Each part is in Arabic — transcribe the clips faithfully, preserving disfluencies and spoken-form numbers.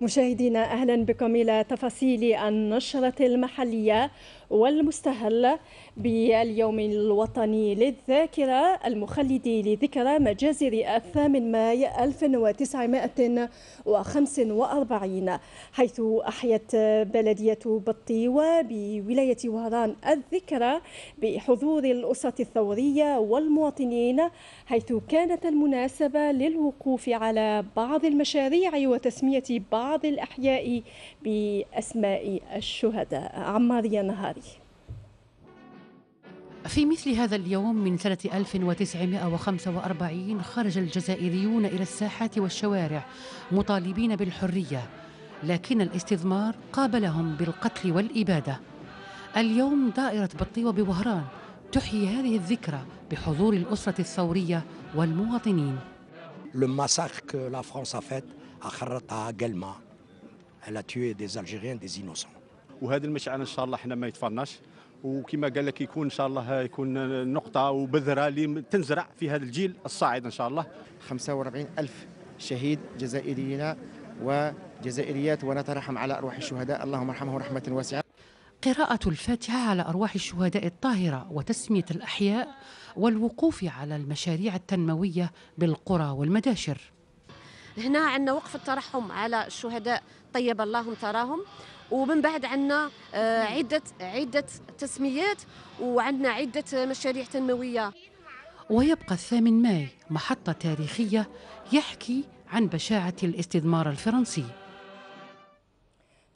مشاهدينا أهلا بكم إلى تفاصيل النشرة المحلية والمستهلة باليوم الوطني للذاكرة المخلد لذكرى مجازر الثامن ماي ألف وتسعمائة وخمسة وأربعين، حيث أحيت بلدية بطيوة بولاية وهران الذكرى بحضور الأسرة الثورية والمواطنين، حيث كانت المناسبة للوقوف على بعض المشاريع وتسمية بعض الأحياء بأسماء الشهداء. عماريا نهاري. في مثل هذا اليوم من سنة ألف وتسعمائة وخمسة وأربعين خرج الجزائريون إلى الساحات والشوارع مطالبين بالحرية، لكن الاستثمار قابلهم بالقتل والإبادة. اليوم دائرة بطيوة بوهران تحيي هذه الذكرى بحضور الأسرة الثورية والمواطنين. أخرتها قلمة، على تيوي ديز الجيريان ديز انوسون. وهذا المشعل ان شاء الله احنا ما يتفرناش، وكما قال لك يكون ان شاء الله يكون نقطه وبذره اللي تنزرع في هذا الجيل الصاعد ان شاء الله. خمسة وأربعين ألف شهيد جزائريين وجزائريات، ونترحم على ارواح الشهداء، اللهم ارحمه رحمه واسعه. قراءة الفاتحة على أرواح الشهداء الطاهرة وتسمية الأحياء والوقوف على المشاريع التنموية بالقرى والمداشر. هنا عندنا وقف الترحم على الشهداء طيب اللهم تراهم، ومن بعد عندنا عدة عدة تسميات وعندنا عدة مشاريع تنموية. ويبقى الثامن ماي محطة تاريخية يحكي عن بشاعة الاستثمار الفرنسي.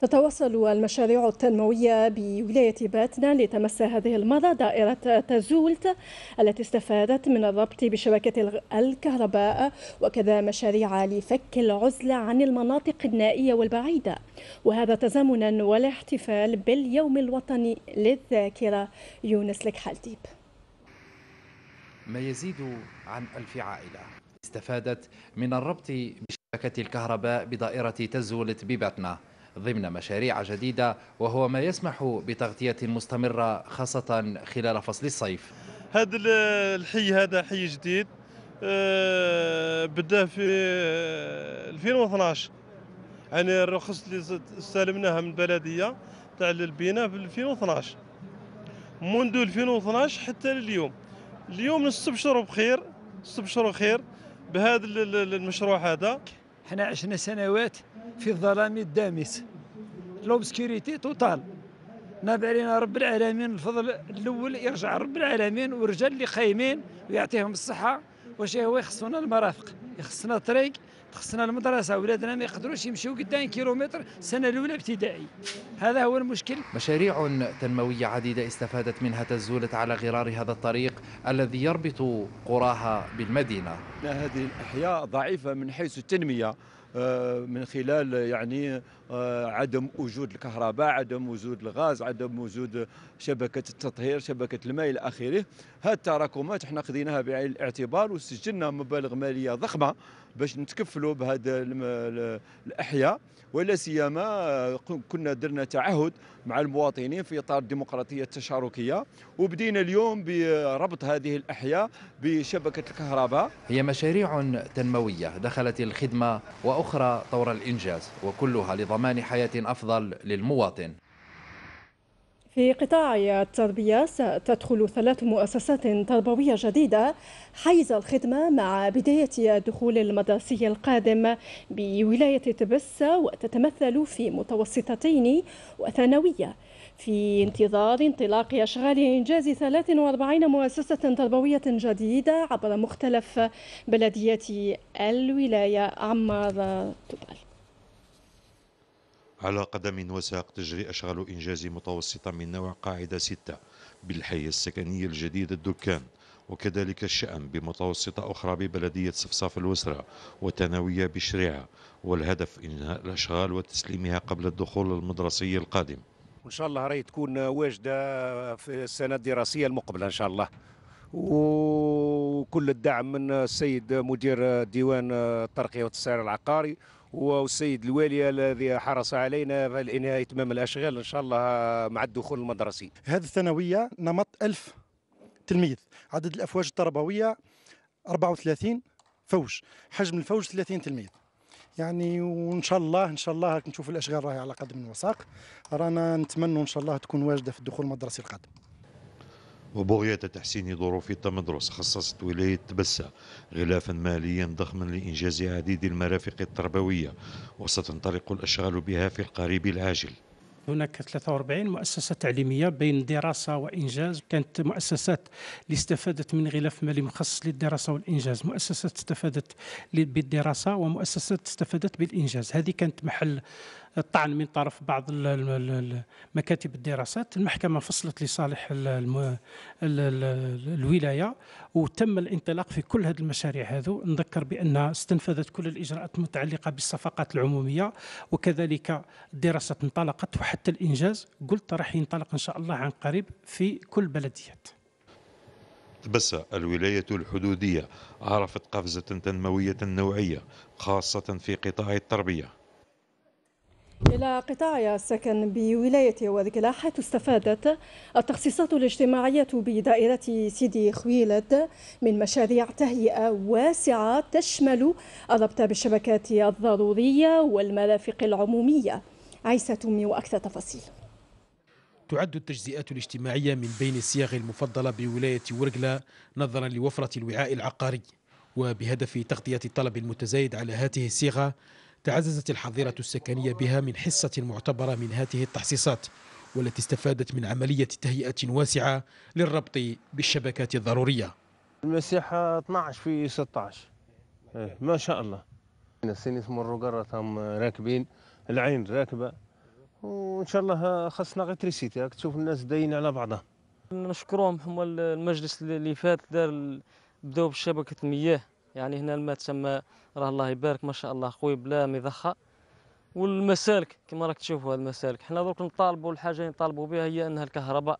تتواصل المشاريع التنموية بولاية باتنا لتمس هذه المرة دائرة تزولت التي استفادت من الربط بشبكة الكهرباء، وكذا مشاريع لفك العزلة عن المناطق النائية والبعيدة، وهذا تزامنا والاحتفال باليوم الوطني للذاكرة. يونس لكحالتيب. ما يزيد عن ألف عائلة استفادت من الربط بشبكة الكهرباء بدائرة تزولت بباتنا ضمن مشاريع جديدة، وهو ما يسمح بتغطية مستمرة خاصة خلال فصل الصيف. هذا الحي هذا حي جديد بدأ في ألفين واثناعش، يعني الرخص اللي استلمناها من البلدية تاع البناء في ألفين واثناعش، منذ ألفين واثناعش حتى لليوم. اليوم نستبشروا بخير، نستبشروا خير بهذا المشروع هذا. حنا عشنا سنوات في الظلام الدامس، لوبسكيوريتي توتال، ناب علينا رب العالمين الفضل الاول يرجع رب العالمين والرجال اللي قايمين ويعطيهم الصحه. واش هو يخصنا المرافق، يخصنا طريق، تخصنا المدرسه، ولادنا ما يقدروش يمشيو قدام كيلومتر السنه الاولى ابتدائي، هذا هو المشكل. مشاريع تنمويه عديده استفادت منها تزولت على غرار هذا الطريق الذي يربط قراها بالمدينه. هذه الاحياء ضعيفه من حيث التنميه، من خلال يعني عدم وجود الكهرباء، عدم وجود الغاز، عدم وجود شبكة التطهير، شبكة الماء إلى آخره. هذه التراكمات احنا خذيناها بعين الاعتبار وسجلنا مبالغ مالية ضخمة باش نتكفلوا بهذا الأحياء، ولا سيما كنا درنا تعهد مع المواطنين في إطار الديمقراطية التشاركية، وبدينا اليوم بربط هذه الأحياء بشبكة الكهرباء. هي مشاريع تنموية دخلت الخدمة وأخرى طور الإنجاز، وكلها لضمان حياة أفضل للمواطن. في قطاع التربية ستدخل ثلاث مؤسسات تربوية جديدة حيز الخدمة مع بداية الدخول المدرسي القادم بولاية تبسة، وتتمثل في متوسطتين وثانوية، في انتظار انطلاق أشغال إنجاز ثلاث وأربعين مؤسسة تربوية جديدة عبر مختلف بلديات الولاية. عمار توبال. على قدم وساق تجري أشغال إنجاز متوسطة من نوع قاعدة ستة بالحي السكني الجديد الدكان، وكذلك الشأن بمتوسطة أخرى ببلدية صفصاف الوسرى وتناوية بشريعة، والهدف إنهاء الأشغال وتسليمها قبل الدخول المدرسي القادم. وإن شاء الله راهي تكون واجدة في السنة الدراسية المقبلة إن شاء الله، وكل الدعم من السيد مدير ديوان الترقية والتسعير العقاري والسيد الوالي الذي حرص علينا في الانهاء اتمام الاشغال ان شاء الله مع الدخول المدرسي. هذه الثانويه نمط ألف تلميذ، عدد الافواج التربويه أربعة وثلاثين فوج، حجم الفوج ثلاثين تلميذ. يعني. وان شاء الله ان شاء الله نشوف الاشغال راهي على قدم الوساق، رانا نتمنوا ان شاء الله تكون واجده في الدخول المدرسي القادم. وبغية تحسين ظروف التمدرس خصصت ولاية تبسة غلافا ماليا ضخما لإنجاز عديد المرافق التربوية، وستنطلق الأشغال بها في القريب العاجل. هناك ثلاثة وأربعين مؤسسة تعليمية بين دراسة وإنجاز، كانت مؤسسات اللي استفادت من غلاف مالي مخصص للدراسة والإنجاز، مؤسسات استفادت بالدراسة ومؤسسات استفادت بالإنجاز. هذه كانت محل الطعن من طرف بعض مكاتب الدراسات. المحكمة فصلت لصالح الولاية وتم الانطلاق في كل هذه المشاريع هذو. نذكر بأن استنفذت كل الإجراءات المتعلقة بالصفقات العمومية، وكذلك الدراسات انطلقت، وحتى الإنجاز قلت راح ينطلق إن شاء الله عن قريب في كل بلديات. بس الولاية الحدودية عرفت قفزة تنموية نوعية خاصة في قطاع التربية. إلى قطاع السكن بولاية وركلاح، حيث استفادت التخصيصات الاجتماعية بدائرة سيدي خويلد من مشاريع تهيئة واسعة تشمل الربط بالشبكات الضرورية والمرافق العمومية. عيسى تومي وأكثر تفاصيل. تعد التجزئات الاجتماعية من بين الصيغ المفضلة بولاية ورقلة نظرا لوفرة الوعاء العقاري، وبهدف تغطية الطلب المتزايد على هذه الصيغة تعززت الحظيرة السكنية بها من حصة معتبرة من هذه التخصيصات، والتي استفادت من عملية تهيئة واسعة للربط بالشبكات الضرورية. المساحة اثناش في ستة عشر، ما شاء الله. السنة اسم الرقرة هم راكبين، العين راكبة، وإن شاء الله خصنا غير تريسيتي تشوف الناس داينة على بعضها. نشكرهم هما المجلس اللي فات دار بداو بشبكة المياه، يعني هنا الماء تسمى راه الله يبارك ما شاء الله خويا بلا مضخه. والمسالك كما راك تشوفوا المسالك، حنا درك نطالبوا الحاجه اللي نطالبوا بها هي انها الكهرباء،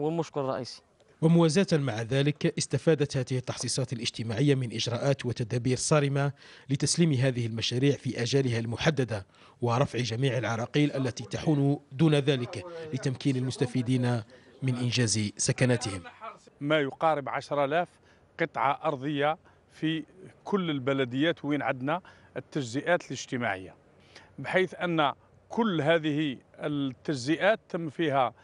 هو المشكل الرئيسي. وموازاة مع ذلك استفادت هذه التخصيصات الاجتماعية من إجراءات وتدابير صارمة لتسليم هذه المشاريع في آجالها المحددة ورفع جميع العراقيل التي تحون دون ذلك لتمكين المستفيدين من إنجاز سكناتهم. ما يقارب عشرة آلاف قطعة أرضية في كل البلديات وين عندنا التجزئات الاجتماعية، بحيث أن كل هذه التجزئات تم فيها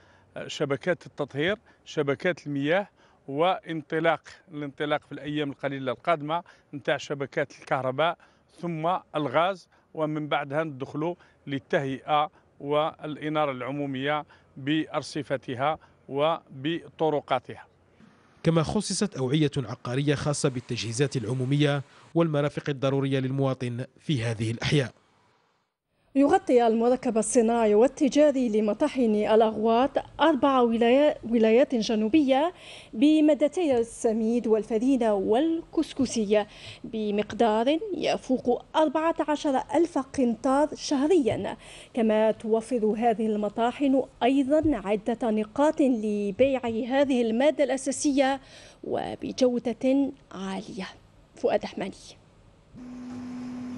شبكات التطهير، شبكات المياه، وانطلاق الانطلاق في الأيام القليلة القادمة نتاع شبكات الكهرباء ثم الغاز، ومن بعدها ندخلوا للتهيئة والإنارة العمومية بأرصفتها وبطرقاتها. كما خصصت أوعية عقارية خاصة بالتجهيزات العمومية والمرافق الضرورية للمواطن في هذه الأحياء. يغطي المركب الصناعي والتجاري لمطاحن الأغواط أربع ولايات جنوبية بمدتي السميد والفريدة والكسكسية بمقدار يفوق أربعة عشر ألف قنطار شهريا. كما توفر هذه المطاحن أيضا عدة نقاط لبيع هذه المادة الأساسية وبجودة عالية. فؤاد أحماني.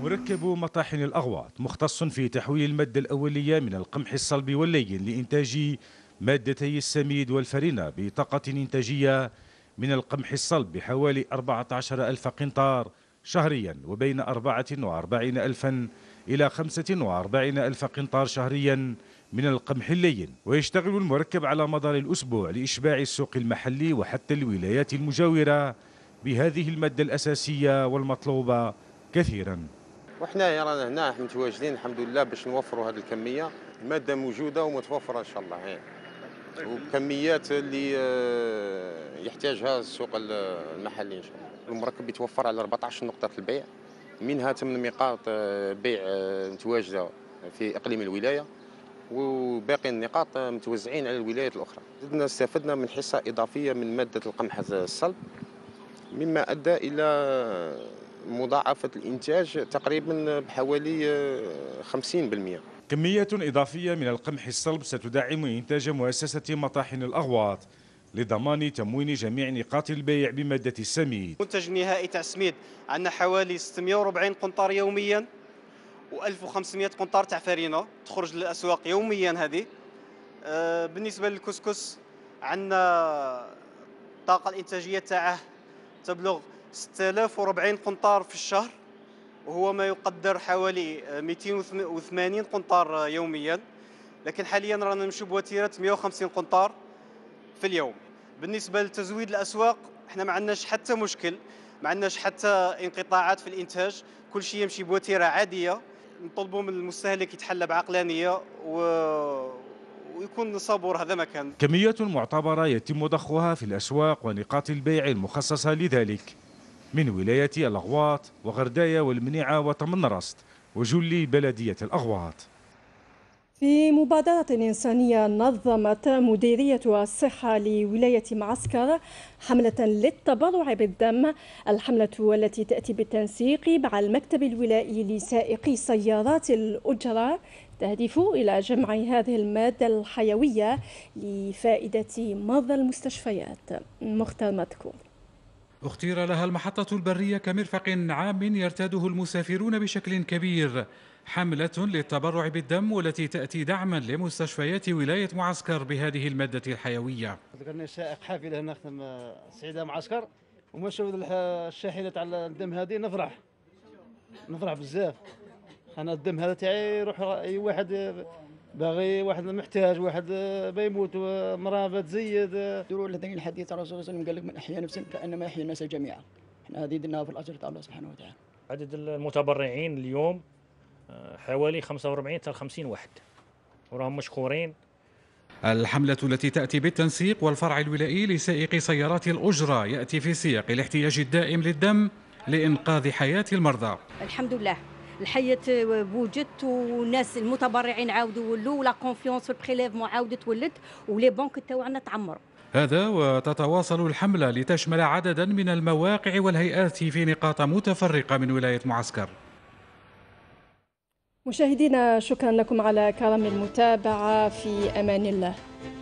مركب مطاحن الأغواط مختص في تحويل المادة الأولية من القمح الصلب واللين لإنتاج مادتي السميد والفرينة بطاقة إنتاجية من القمح الصلب بحوالي أربعة عشر ألف قنطار شهريا، وبين أربعة وأربعين ألفا إلى خمسة وأربعين ألف قنطار شهريا من القمح اللين. ويشتغل المركب على مدار الأسبوع لإشباع السوق المحلي وحتى الولايات المجاورة بهذه المادة الأساسية والمطلوبة كثيرا. وحنا رانا هنا متواجدين الحمد لله باش نوفروا هذه الكميه، الماده موجوده ومتوفره ان شاء الله هي، وبكميات اللي يحتاجها السوق المحلي ان شاء الله. المركب يتوفر على أربعة عشر نقطه البيع، منها ثمانية نقاط بيع متواجده في اقليم الولايه، وباقي النقاط متوزعين على الولايات الاخرى. زدنا استفدنا من حصه اضافيه من ماده القمح الصلب، مما ادى الى مضاعفة الإنتاج تقريبا بحوالي خمسين بالمئة. كمية إضافية من القمح الصلب ستدعم إنتاج مؤسسة مطاحن الأغواط لضمان تموين جميع نقاط البيع بمادة السميد. منتج النهائي تاع السميد عندنا حوالي ستمائة وأربعين قنطار يوميا وألف وخمسمائة قنطار تاع فرينة تخرج للأسواق يوميا. هذه بالنسبة للكسكس عندنا الطاقة الإنتاجية تاعه تبلغ ستة آلاف وأربعين قنطار في الشهر، وهو ما يقدر حوالي مئتين وثمانين قنطار يوميا، لكن حاليا رانا نمشيو بوتيره مئة وخمسين قنطار في اليوم. بالنسبه لتزويد الاسواق احنا ما عندناش حتى مشكل، ما عندناش حتى انقطاعات في الانتاج، كل شيء يمشي بوتيره عاديه. نطلبوا من المستهلك يتحلى بعقلانيه و... ويكون صبور. هذا ما كان. كميات معتبره يتم ضخها في الاسواق ونقاط البيع المخصصه لذلك من ولايات الأغواط وغرداية والمنيعة وتمنرست وجل بلدية الأغواط. في مبادرة إنسانية نظمت مديرية الصحة لولاية معسكر حملة للتبرع بالدم، الحملة التي تأتي بالتنسيق مع المكتب الولائي لسائقي سيارات الأجرة، تهدف إلى جمع هذه المادة الحيوية لفائدة مرضى المستشفيات. مختار مدكور. اختير لها المحطة البرية كمرفق عام يرتاده المسافرون بشكل كبير. حملة للتبرع بالدم والتي تأتي دعما لمستشفيات ولاية معسكر بهذه المادة الحيوية. ذكرني سائق حافلة هنا خدم سعيدة معسكر، وما نشوف الشاحنة تاع الدم هذه نفرح نفرح بزاف. أنا الدم هذا تاعي يروح أي واحد باغي، واحد محتاج، واحد بيموت، مراه بتزيد. يديروا لدين الحديث على الرسول صلى الله عليه وسلم قال لك من احيا نفسا فانما يحيي الناس جميعا. احنا هذه درناها في الاجر تاع الله سبحانه وتعالى. عدد المتبرعين اليوم حوالي خمسة وأربعين حتى خمسين واحد وراهم مشكورين. الحملة التي تأتي بالتنسيق والفرع الولائي لسائقي سيارات الأجرة يأتي في سياق الاحتياج الدائم للدم لإنقاذ حياة المرضى. الحمد لله الحياة وجدت وناس المتبرعين عاودوا ولوا لا كونفيونس في البريليفمون عاودت تولد ولي بنك تاعنا تعمر. هذا وتتواصل الحملة لتشمل عددا من المواقع والهيئات في نقاط متفرقة من ولاية معسكر. مشاهدينا شكرا لكم على كرم المتابعة، في أمان الله.